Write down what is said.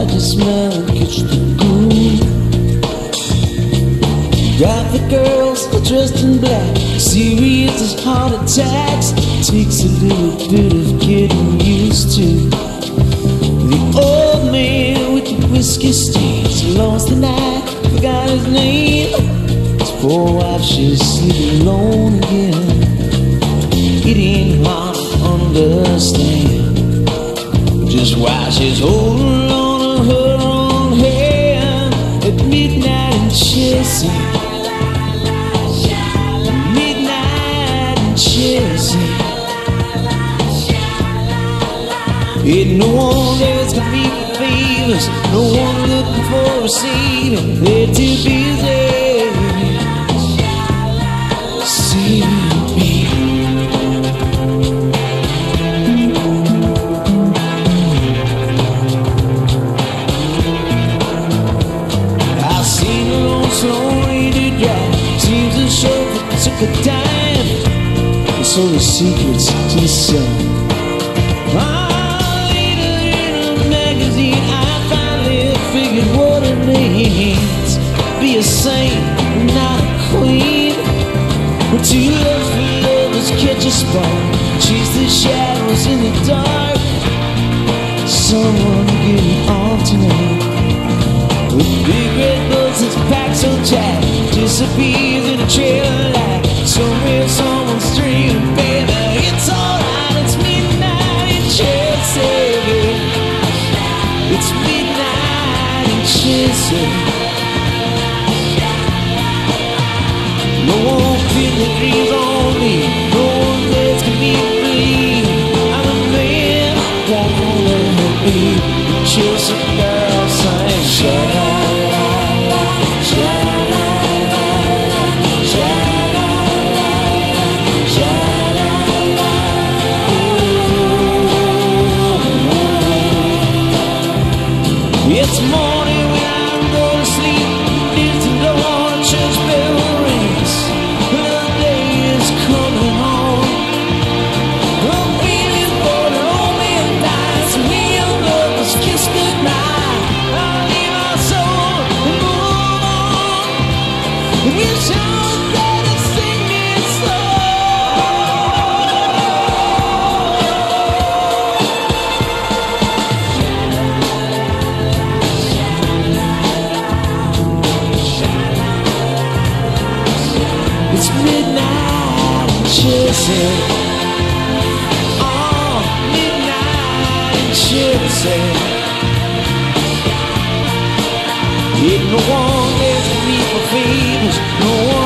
I just smell and catch the groove. Got the girls all dressed in black, serious as heart attacks. Takes a little bit of getting used to. The old man with the whiskey stains lost the night, forgot his name. His poor wife, she's sleeping alone again. It ain't hard to understand just why she's holding on to her own hand at midnight in Chelsea. Midnight in Chelsea. Ain't no one asking me for favors, no one looking for a savior. They're too busy saving me. Took a dime and sold the secrets to the sun. Ah, later in a magazine I finally figured what it means to be a saint, not a queen. When two lovers catch a spark, chase the shadows in the dark. Someone getting on tonight. The big red bus is packed so tight, disappears in a trail of light. Somewhere, someone's dreaming, baby. It's alright, it's midnight in Chelsea. It's midnight in Chelsea. No one feeling dreams on me. No one lets me believe I'm a man that won't let me be. Chelsea girl, sunshine. It's morning when I'm going to sleep. It's the one church bell rings. Another day is coming on. I'm waiting for the open eyes. We young lovers kiss goodnight. I'll leave our soul and move on. Wish I was there to sing this song. It's midnight in Chelsea. Oh, midnight in Chelsea. Ain't no one asking me for favors. No one